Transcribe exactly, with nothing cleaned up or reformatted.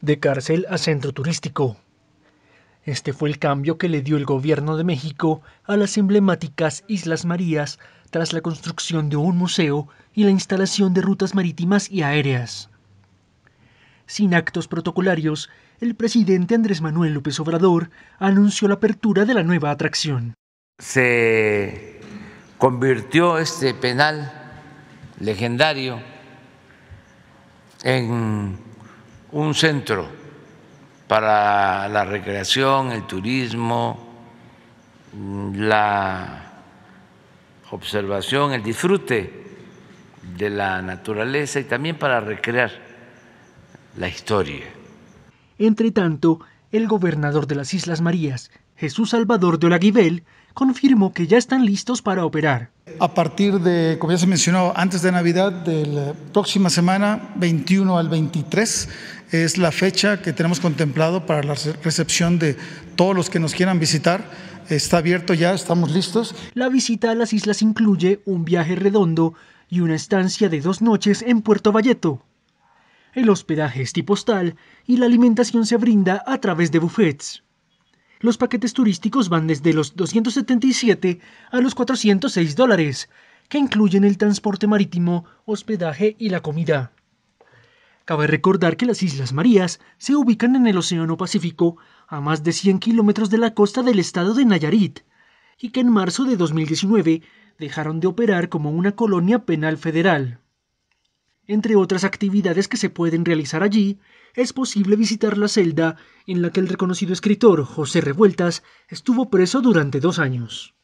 de cárcel a centro turístico. Este fue el cambio que le dio el gobierno de México a las emblemáticas Islas Marías tras la construcción de un museo y la instalación de rutas marítimas y aéreas. Sin actos protocolarios, el presidente Andrés Manuel López Obrador anunció la apertura de la nueva atracción. Se convirtió este penal legendario en un centro para la recreación, el turismo, la observación, el disfrute de la naturaleza y también para recrear la historia. Entre tanto, el gobernador de las Islas Marías, Jesús Salvador de Olaguibel, confirmó que ya están listos para operar. A partir de, como ya se mencionó, antes de Navidad, de la próxima semana, veintiuno al veintitrés, es la fecha que tenemos contemplado para la recepción de todos los que nos quieran visitar. Está abierto ya, estamos listos. La visita a las islas incluye un viaje redondo y una estancia de dos noches en Puerto Vallarta. El hospedaje es tipo hostal y la alimentación se brinda a través de buffets. Los paquetes turísticos van desde los doscientos setenta y siete a los cuatrocientos seis dólares, que incluyen el transporte marítimo, hospedaje y la comida. Cabe recordar que las Islas Marías se ubican en el Océano Pacífico, a más de cien kilómetros de la costa del estado de Nayarit, y que en marzo de dos mil diecinueve dejaron de operar como una colonia penal federal. Entre otras actividades que se pueden realizar allí, es posible visitar la celda en la que el reconocido escritor José Revueltas estuvo preso durante dos años.